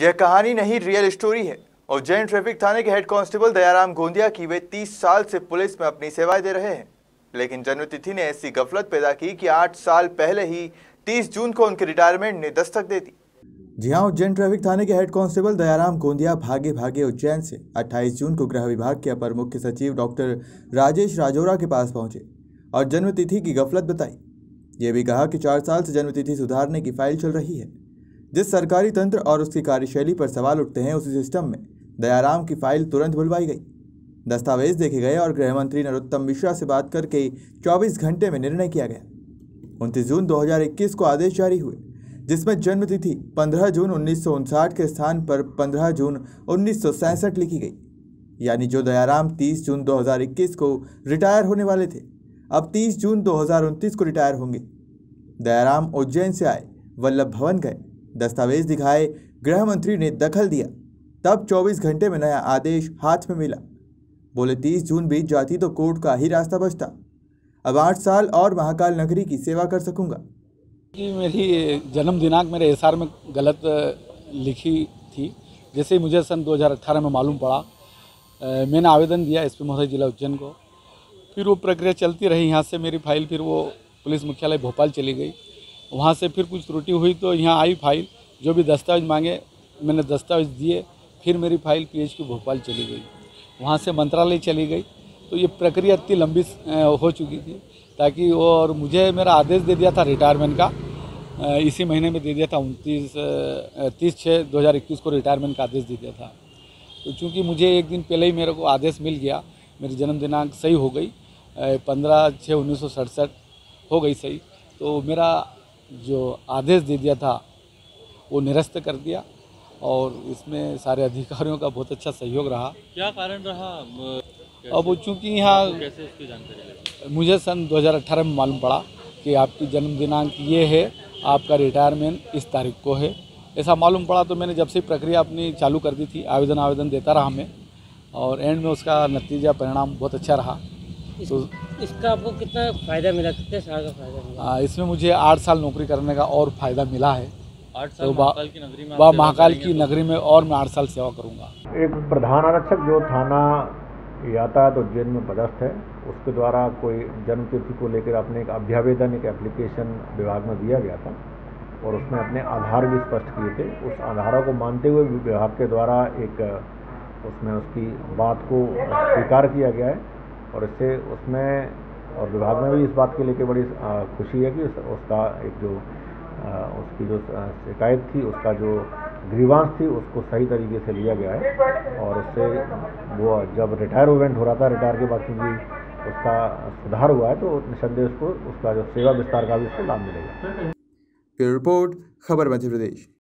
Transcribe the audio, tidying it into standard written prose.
यह कहानी नहीं, रियल स्टोरी है। उज्जैन ट्रैफिक थाने के हेड कांस्टेबल दयाराम गोंदिया की वे 30 साल से पुलिस में अपनी सेवाएं दे रहे हैं, लेकिन जन्मतिथि ने ऐसी गफलत पैदा की कि 8 साल पहले ही 30 जून को उनके रिटायरमेंट ने दस्तक दे दी। जी हाँ, उज्जैन ट्रैफिक थाने के हेड कांस्टेबल दयाराम गोंदिया भागे उज्जैन से 28 जून को गृह विभाग के अपर मुख्य सचिव डॉक्टर राजेश राजौरा के पास पहुंचे और जन्मतिथि की गफलत बताई। ये भी कहा कि 4 साल से जन्मतिथि सुधारने की फाइल चल रही है। जिस सरकारी तंत्र और उसकी कार्यशैली पर सवाल उठते हैं, उसी सिस्टम में दयाराम की फाइल तुरंत बुलवाई गई, दस्तावेज देखे गए और गृहमंत्री नरोत्तम मिश्रा से बात करके 24 घंटे में निर्णय किया गया। 29 जून 2021 को आदेश जारी हुए, जिसमें जन्मतिथि 15 जून 1959 के स्थान पर 15 जून 1967 लिखी गई। यानी जो दयाराम 30 जून 2021 को रिटायर होने वाले थे, अब 30 जून 2029 को रिटायर होंगे। दयाराम उज्जैन से आए, वल्लभ भवन गए, दस्तावेज दिखाए, गृह मंत्री ने दखल दिया। तब 24 घंटे में नया आदेश हाथ में मिला। बोले 30 जून बीत जाती तो कोर्ट का ही रास्ता बचता। अब 8 साल और महाकाल नगरी की सेवा कर सकूंगा। कि मेरी जन्म दिनांक मेरे एसआर में गलत लिखी थी, जैसे ही मुझे सन 2018 में मालूम पड़ा, मैंने आवेदन दिया एसपी महोदय जिला उज्जैन को। फिर वो प्रक्रिया चलती रही। यहाँ से मेरी फाइल फिर वो पुलिस मुख्यालय भोपाल चली गई। वहाँ से फिर कुछ त्रुटि हुई तो यहाँ आई फाइल, जो भी दस्तावेज मांगे मैंने दस्तावेज दिए। फिर मेरी फाइल पीएचक्यू भोपाल चली गई, वहाँ से मंत्रालय चली गई। तो ये प्रक्रिया इतनी लंबी हो चुकी थी, ताकि और मुझे मेरा आदेश दे दिया था रिटायरमेंट का, इसी महीने में दे दिया था 30/6/2021 को रिटायरमेंट का आदेश दे दिया था। तो चूँकि मुझे एक दिन पहले ही मेरे को आदेश मिल गया, मेरी जन्म दिनांक सही हो गई, 15/6/1967 हो गई सही। तो मेरा जो आदेश दे दिया था वो निरस्त कर दिया और इसमें सारे अधिकारियों का बहुत अच्छा सहयोग रहा। क्या कारण रहा? अब चूँकि यहाँ मुझे सन 2018 में मालूम पड़ा कि आपकी जन्म दिनांक ये है, आपका रिटायरमेंट इस तारीख को है, ऐसा मालूम पड़ा। तो मैंने जब से प्रक्रिया अपनी चालू कर दी थी, आवेदन देता रहा मैं, और एंड में उसका नतीजा परिणाम बहुत अच्छा रहा। तो इसका आपको कितना फ़ायदा मिला, कितने साल का फ़ायदा मिला? इसमें मुझे 8 साल नौकरी करने का और फ़ायदा मिला है। 8 साल महाकाल की नगरी में, महाकाल की नगरी में और मैं 8 साल सेवा करूंगा। एक प्रधान आरक्षक जो थाना यातायात उज्जैन में पदस्थ है, उसके द्वारा कोई जन्मतिथि को लेकर अपने एक अभ्यावेदन, एक एप्लीकेशन विभाग में दिया गया था और उसमें अपने आधार भी स्पष्ट किए थे। उस आधारों को मानते हुए विभाग के द्वारा एक उसमें उसकी बात को स्वीकार किया गया है और इससे उसमें और विभाग में भी इस बात के लेके बड़ी खुशी है कि उसका एक जो उसकी जो शिकायत थी, उसका जो ग्रीवांस थी, उसको सही तरीके से लिया गया है। और उससे वो जब रिटायर इवेंट हो रहा था, रिटायर के बाद चूँकि उसका सुधार हुआ है, तो निसंदेह उसको उसका जो सेवा विस्तार का भी उसको लाभ मिलेगा। ब्यूरो रिपोर्ट, खबर मध्य प्रदेश।